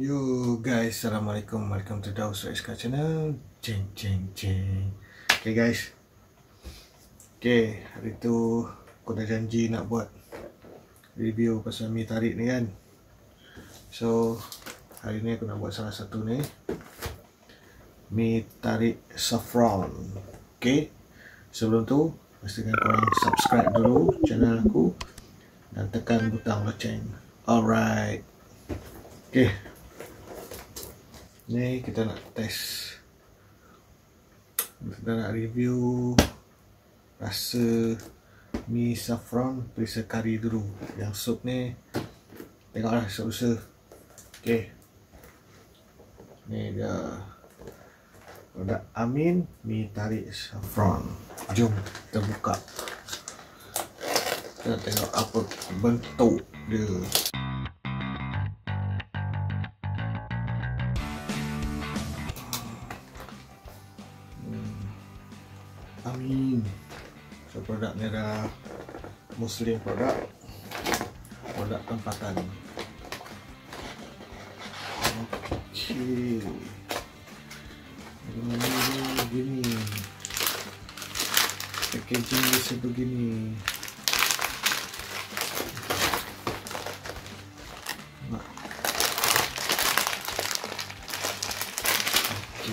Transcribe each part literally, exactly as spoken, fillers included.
Yo guys, assalamualaikum, welcome to Daus Redscarz channel. Jeng jeng jeng. Okay guys, okay, hari tu aku dah janji nak buat review pasal mee tarik ni kan. So hari ni aku nak buat salah satu ni, mee tarik saffron. Okay, sebelum tu pastikan korang subscribe dulu channel aku dan tekan butang loceng. Alright, okay, ni kita nak test, kita nak review rasa mee saffron perisa kari dulu. Yang sup ni tengoklah susah. Okey, ni dia produk Amin mee tarik saffron. Jom kita buka, kita tengok apa bentuk dia. Amin. So produk ni adalah Muslim produk, produk tempatan. Okey, hmm, gini packaging dia sebegini.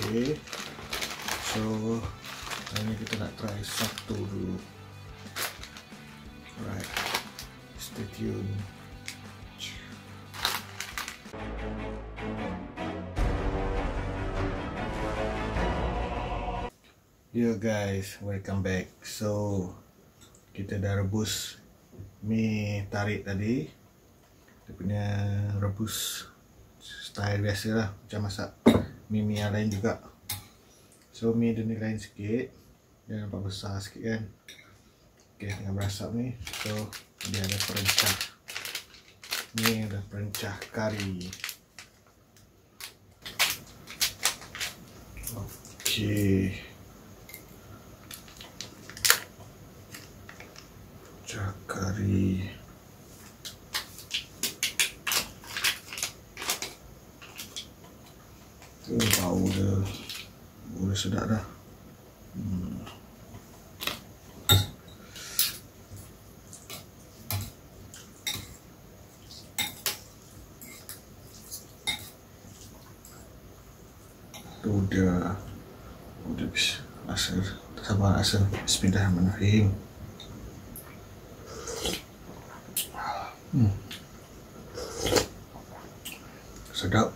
Okey, so ini kita nak try satu dulu. Alright, stay tune. Yo guys, welcome back. So kita dah rebus mee tarik tadi. Dia punya rebus style biasa lah, macam masak mee-mee yang lain juga. So mee dia ni lain sikit, dia nampak besar sikit kan. Ok, tengah berasap ni. So dia ada perencah, ni ada perencah kari. Ok, perencah kari. Tu bau dia boleh sedap dah. hmm. Tu dia, udah bisa asal sabar asal bismillahirrahmanirrahim. Hmm. Sedap.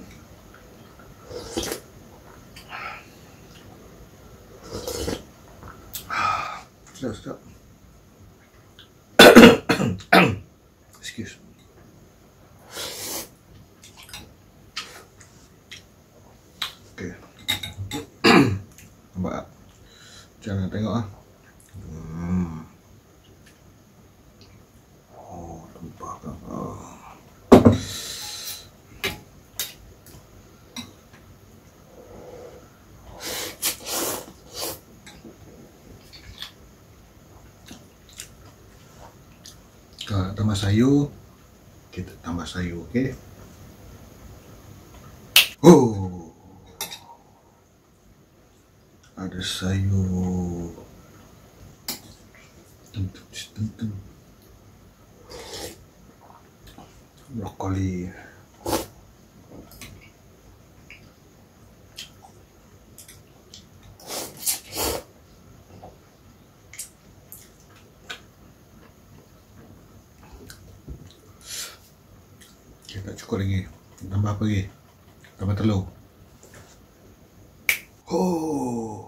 Sedap, sedap. Excuse me. Okay, nampak tak? Jangan tengok lah. Hmm. Oh, nampak tak? Oh. Kita tambah sayur, kita tambah sayur, okey. Oh, ada sayur. Brokoli. Okay, tak cukup lagi. Tambah apa lagi? Tambah telur. Oh,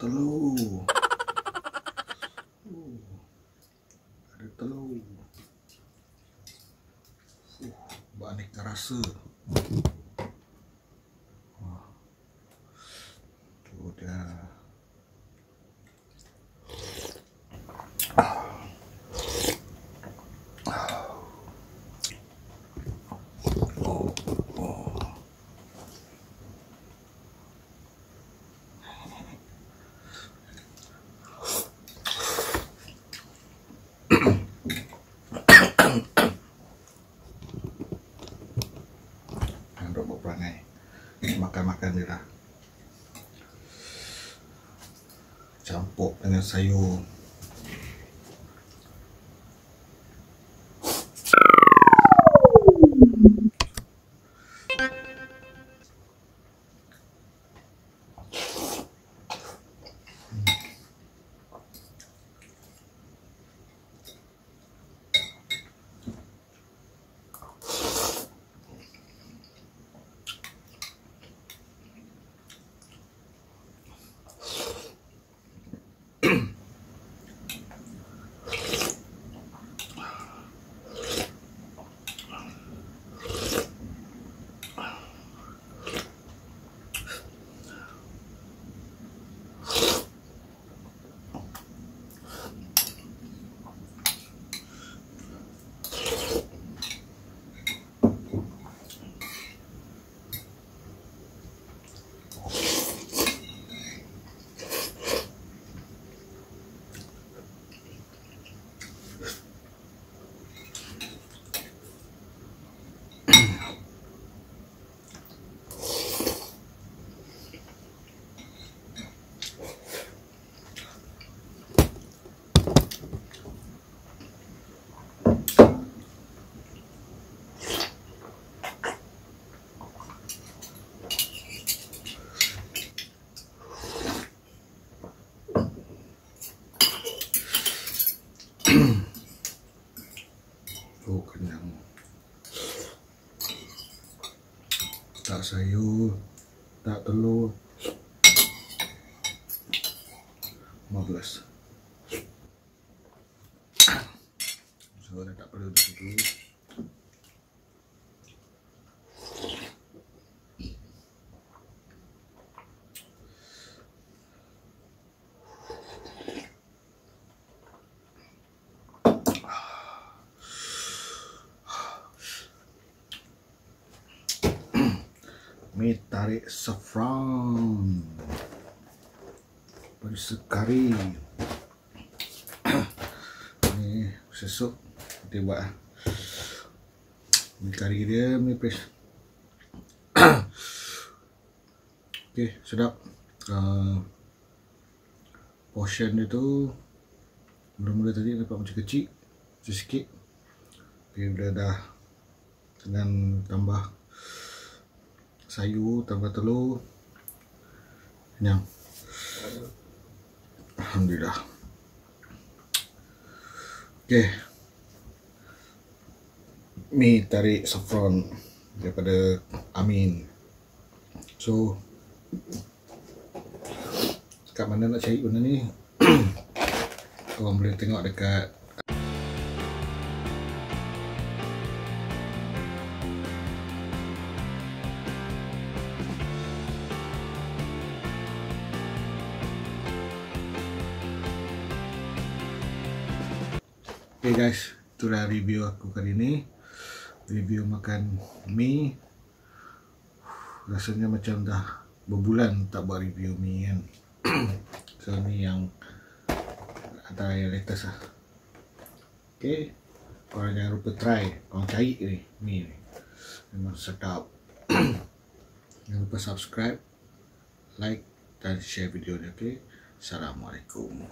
telur. Oh, ada telur. Uh, beraneka rasa. Wah, tu dah. orangnya, makan-makan dia lah. Campur dengan sayur. Tak sayur, tak telur. Marvelous. So dah tak perlu begitu. Mee tarik saffron, perisa kari. Ni sesuk kita buat mee kari dia, mee peris. Okey, sedap. Uh, portion dia tu mula-mula tadi dapat macam kecil, macam sikit. Okey, bila dah dengan tambah sayur, tambah telur, kenyang. Alhamdulillah. Okey, mee tarik saffron daripada Amin. So kat mana nak cari benda ni? Korang boleh tengok dekat Okay guys, itulah review aku kali ni. Review makan mie. Rasanya macam dah berbulan tak buat review mie kan. So ni yang antara yang latest lah. Okay, korang jangan lupa try. Korang cari ni mie ni, memang sedap. Jangan lupa subscribe, like dan share video ni. Okay, Assalamualaikum.